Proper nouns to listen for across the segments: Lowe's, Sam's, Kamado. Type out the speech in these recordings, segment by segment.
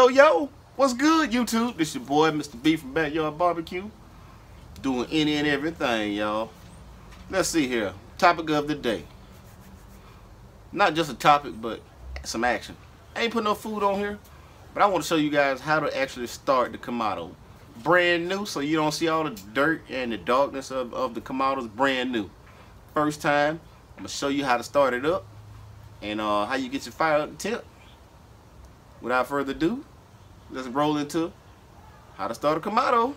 Yo, yo, what's good, YouTube? This your boy, Mr. B from Backyard Barbecue. Doing any and everything, y'all. Let's see here. Topic of the day. Not just a topic, but some action. I ain't put no food on here, but I want to show you guys how to actually start the Kamado. Brand new, so you don't see all the dirt and the darkness of the Kamados. Brand new. First time, I'm going to show you how to start it up and how you get your fire up tip. Without further ado, let's roll into how to start a Kamado.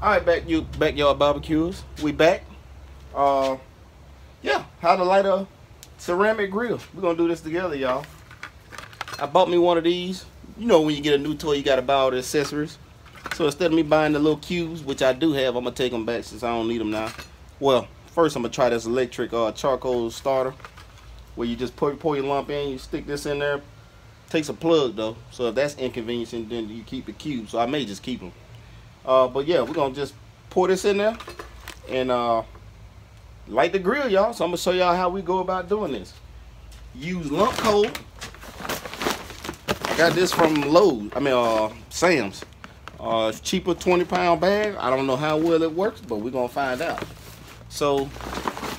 Alright, backyard barbecues. We back. Yeah, how to light a ceramic grill. We're going to do this together, y'all. I bought me one of these. You know, when you get a new toy, you got to buy all the accessories. So instead of me buying the little cubes, which I do have, I'm going to take them back since I don't need them now. Well, first I'm going to try this electric charcoal starter where you just pour your lump in, you stick this in there. Takes a plug though, so if that's inconvenient, then you keep the cube. So I may just keep them. But yeah, we're gonna just pour this in there and light the grill, y'all. So I'm gonna show y'all how we go about doing this. Use lump coal. I got this from Lowe's. I mean, Sam's. Cheaper 20-pound bag. I don't know how well it works, but we're gonna find out. So,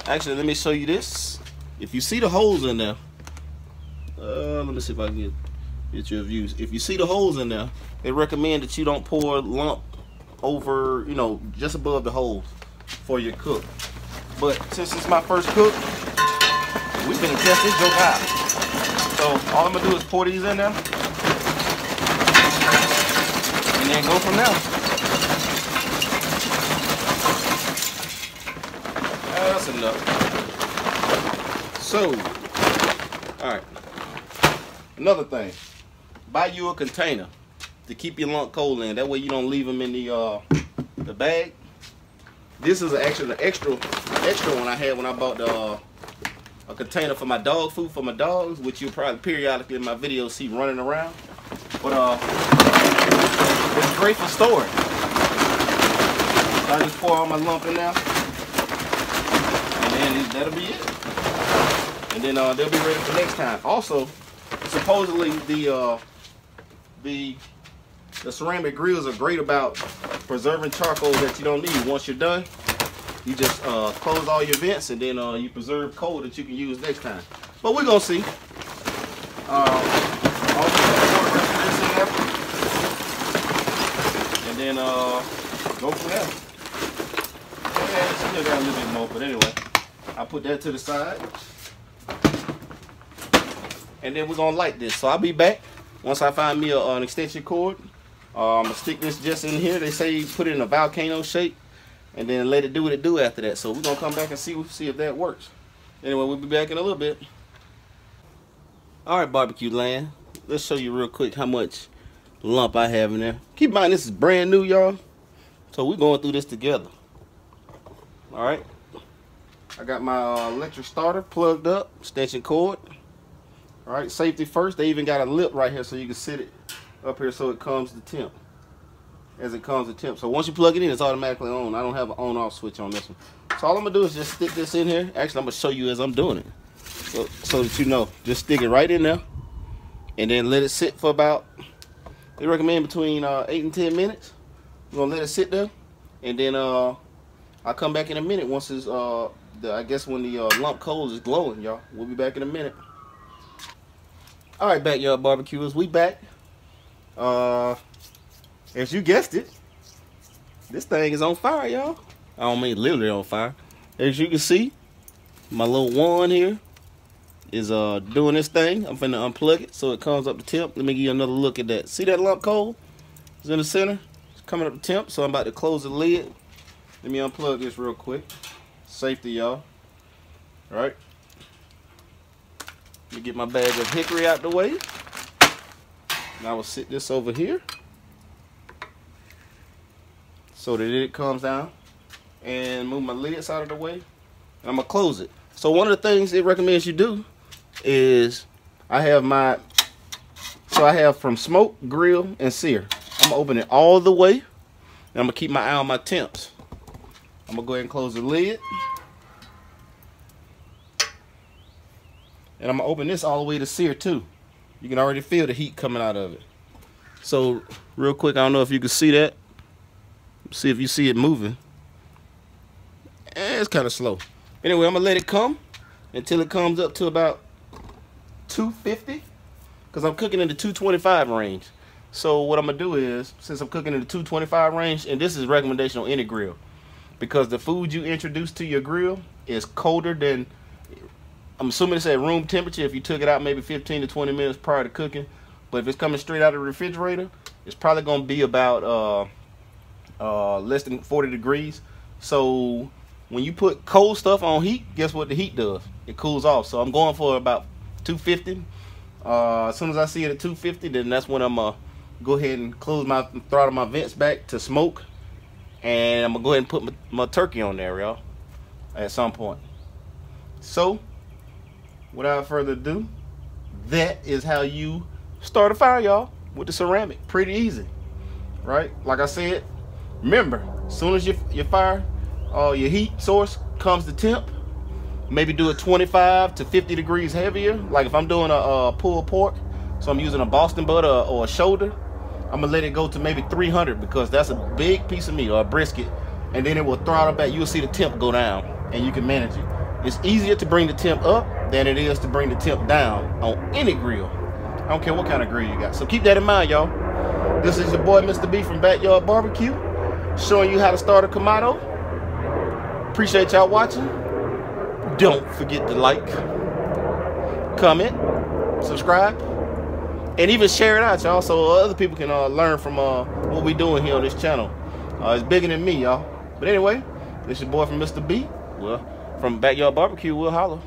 actually, let me show you this. If you see the holes in there. Let me see if I can get your views. If you see the holes in there, they recommend that you don't pour lump over, you know, just above the holes for your cook. But since it's my first cook, we finna test this joke out. So all I'm gonna do is pour these in there and then go from there. That's enough. So, all right. Another thing, buy you a container to keep your lump coal in. That way you don't leave them in the bag. This is actually an extra one I had when I bought a container for my dog food for my dogs, which you'll probably periodically in my videos see running around. But it's great for storage. So I just pour all my lump in there, and then that'll be it. And then they'll be ready for next time. Also. Supposedly the ceramic grills are great about preserving charcoal that you don't need. Once you're done, you just close all your vents and then you preserve coal that you can use next time. But we're gonna see. And then go from there. Okay, still got a little bit more, but anyway, I put that to the side. And then we're gonna light this. So I'll be back once I find me an extension cord. I'm gonna stick this just in here. They say you put it in a volcano shape and then let it do what it do after that. So we're gonna come back and see if that works. Anyway, we'll be back in a little bit. All right, barbecue land. Let's show you real quick how much lump I have in there. Keep in mind this is brand new, y'all. So we're going through this together. All right. I got my electric starter plugged up, extension cord. All right, safety first. They even got a lip right here so you can sit it up here so it comes to temp. As it comes to temp. So once you plug it in, it's automatically on. I don't have an on-off switch on this one. So all I'm going to do is just stick this in here. Actually, I'm going to show you as I'm doing it. So that you know. Just stick it right in there. And then let it sit for about, they recommend between 8 and 10 minutes. We're going to let it sit there. And then I'll come back in a minute once it's, I guess when the lump coal is glowing, y'all. We'll be back in a minute. All right, backyard barbecuers, we back. As you guessed it, this thing is on fire, y'all. I don't mean literally on fire. As you can see, my little wand here is doing this thing. I'm finna unplug it so it comes up to temp. Let me give you another look at that. See that lump coal? It's in the center. It's coming up to temp, so I'm about to close the lid. Let me unplug this real quick. Safety, y'all. All right. Let me get my bag of hickory out the way. And I will sit this over here so that it comes down. And move my lids out of the way. And I'm going to close it. So one of the things it recommends you do is I have from smoke, grill, and sear. I'm going to open it all the way. And I'm going to keep my eye on my temps. I'm going to go ahead and close the lid. And I'm going to open this all the way to sear too. You can already feel the heat coming out of it. So real quick, I don't know if you can see that. See if you see it moving. It's kind of slow. Anyway, I'm gonna let it come until it comes up to about 250, because I'm cooking in the 225 range. So what I'm gonna do is, since I'm cooking in the 225 range, and this is recommendation on any grill, because the food you introduce to your grill is colder than, I'm assuming it's at room temperature if you took it out maybe 15 to 20 minutes prior to cooking. But if it's coming straight out of the refrigerator, it's probably gonna be about less than 40 degrees. So when you put cold stuff on heat, guess what the heat does? It cools off. So I'm going for about 250. As soon as I see it at 250, then that's when I'm gonna go ahead and close my throttle, my vents back to smoke, and I'm gonna go ahead and put my turkey on there, y'all, at some point. So without further ado, that is how you start a fire, y'all, with the ceramic. Pretty easy, right? Like I said, remember, as soon as your fire, your heat source comes to temp, maybe do a 25 to 50 degrees heavier. Like if I'm doing a pulled pork, so I'm using a Boston butt or a shoulder, I'm gonna let it go to maybe 300, because that's a big piece of meat, or a brisket, and then it will throttle back. You'll see the temp go down and you can manage it. It's easier to bring the temp up than it is to bring the temp down on any grill. I don't care what kind of grill you got. So keep that in mind, y'all. This is your boy, Mr. B from Backyard Barbecue, showing you how to start a Kamado. Appreciate y'all watching. Don't forget to like, comment, subscribe, and even share it out, y'all, so other people can learn from what we doing here on this channel. It's bigger than me, y'all. But anyway, this your boy from Mr. B, well, from Backyard Barbecue. We'll holler.